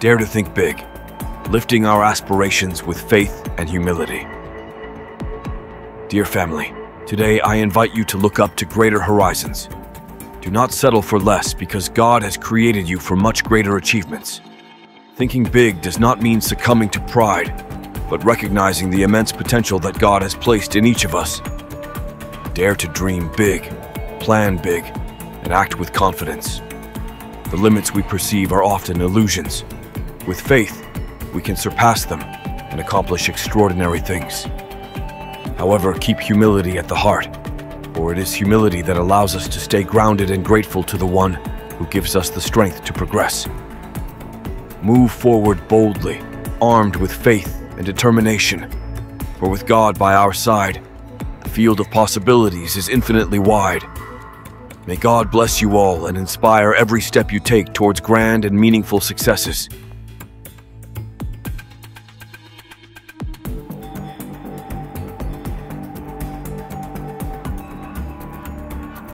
dare to think big, lifting our aspirations with faith and humility. Dear family, today I invite you to look up to greater horizons. Do not settle for less because God has created you for much greater achievements. Thinking big does not mean succumbing to pride, but recognizing the immense potential that God has placed in each of us. Dare to dream big, plan big, and act with confidence. The limits we perceive are often illusions. With faith, we can surpass them and accomplish extraordinary things. However, keep humility at the heart, for it is humility that allows us to stay grounded and grateful to the one who gives us the strength to progress. Move forward boldly, armed with faith and determination, for with God by our side, the field of possibilities is infinitely wide. May God bless you all and inspire every step you take towards grand and meaningful successes.